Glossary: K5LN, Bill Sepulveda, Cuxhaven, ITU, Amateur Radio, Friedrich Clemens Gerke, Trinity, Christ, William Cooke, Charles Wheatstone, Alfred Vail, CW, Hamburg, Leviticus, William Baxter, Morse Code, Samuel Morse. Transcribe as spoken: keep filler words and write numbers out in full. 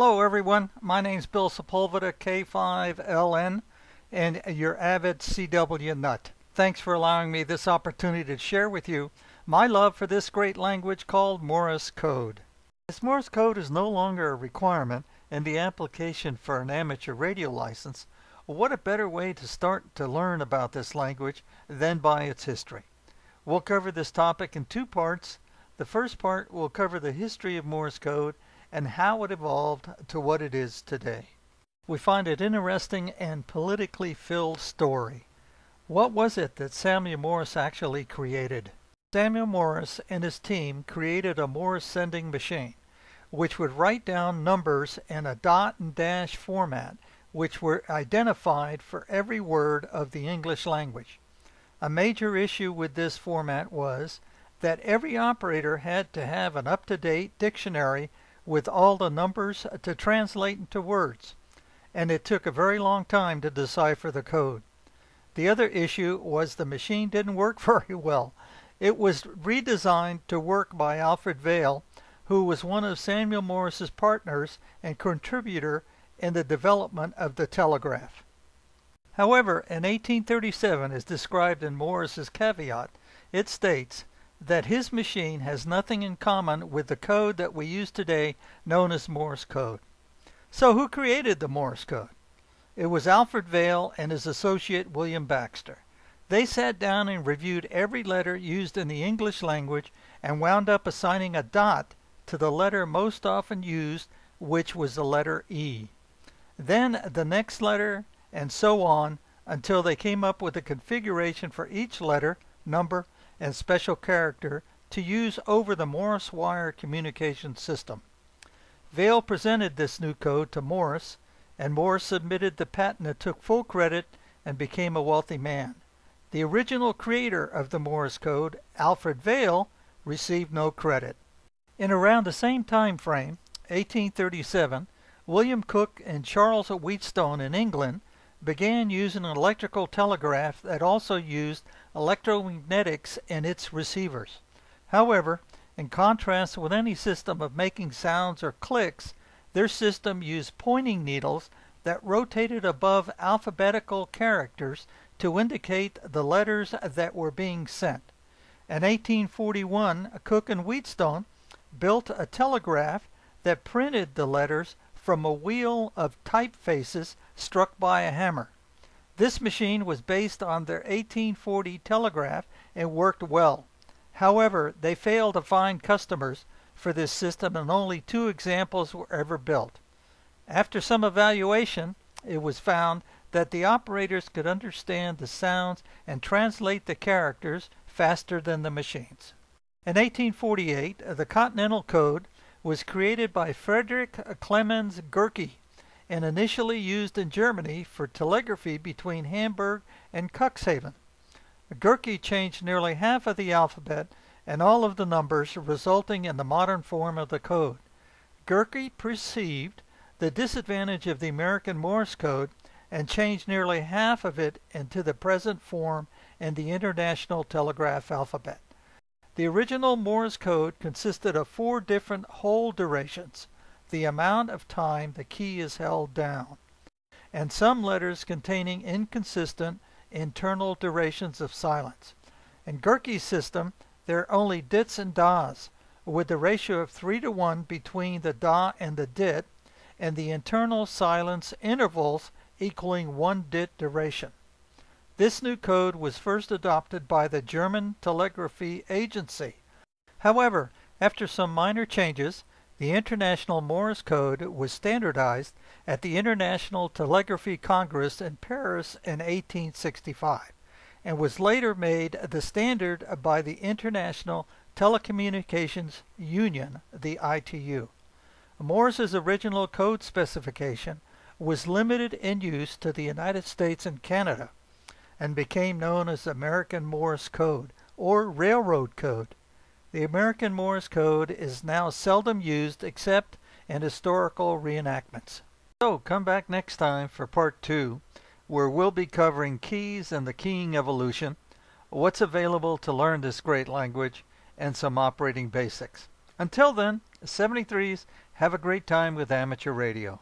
Hello everyone, my name's Bill Sepulveda, K five L N, and your avid C W nut. Thanks for allowing me this opportunity to share with you my love for this great language called Morse Code. As Morse Code is no longer a requirement in the application for an amateur radio license, what a better way to start to learn about this language than by its history. We'll cover this topic in two parts. The first part will cover the history of Morse Code and how it evolved to what it is today. We find it interesting and politically filled story. What was it that Samuel Morse actually created? Samuel Morse and his team created a Morse sending machine, which would write down numbers in a dot and dash format, which were identified for every word of the English language. A major issue with this format was that every operator had to have an up-to-date dictionary with all the numbers to translate into words, and it took a very long time to decipher the code. The other issue was the machine didn't work very well. It was redesigned to work by Alfred Vail, who was one of Samuel Morse's partners and contributor in the development of the telegraph. However, in eighteen thirty-seven, as described in Morse's caveat, it states that his machine has nothing in common with the code that we use today known as Morse code. So who created the Morse code? It was Alfred Vail and his associate William Baxter. They sat down and reviewed every letter used in the English language and wound up assigning a dot to the letter most often used, which was the letter E. Then the next letter and so on until they came up with a configuration for each letter, number, and special character to use over the Morse wire communication system. Vail presented this new code to Morse, and Morse submitted the patent that took full credit and became a wealthy man. The original creator of the Morse code, Alfred Vail, received no credit. In around the same time frame, eighteen thirty-seven, William Cooke and Charles Wheatstone in England began using an electrical telegraph that also used electromagnetics in its receivers. However, in contrast with any system of making sounds or clicks, their system used pointing needles that rotated above alphabetical characters to indicate the letters that were being sent. In eighteen forty-one, Cooke and Wheatstone built a telegraph that printed the letters from a wheel of typefaces struck by a hammer. This machine was based on their eighteen forty telegraph and worked well. However, they failed to find customers for this system, and only two examples were ever built. After some evaluation, it was found that the operators could understand the sounds and translate the characters faster than the machines. In eighteen forty-eight, the Continental Code was created by Friedrich Clemens Gerke and initially used in Germany for telegraphy between Hamburg and Cuxhaven. Gerke changed nearly half of the alphabet and all of the numbers, resulting in the modern form of the code. Gerke perceived the disadvantage of the American Morse code and changed nearly half of it into the present form in the International Telegraph Alphabet. The original Morse code consisted of four different whole durations, the amount of time the key is held down, and some letters containing inconsistent internal durations of silence. In Gerke's system, there are only dits and das, with the ratio of three to one between the da and the dit, and the internal silence intervals equaling one dit duration. This new code was first adopted by the German Telegraphy Agency. However, after some minor changes, the International Morse Code was standardized at the International Telegraphy Congress in Paris in eighteen sixty-five, and was later made the standard by the International Telecommunications Union, the I T U. Morse's original code specification was limited in use to the United States and Canada, and became known as the American Morse Code, or Railroad Code. The American Morse Code is now seldom used except in historical reenactments. So come back next time for part two, where we'll be covering keys and the keying evolution, what's available to learn this great language, and some operating basics. Until then, seventy-threes, have a great time with amateur radio.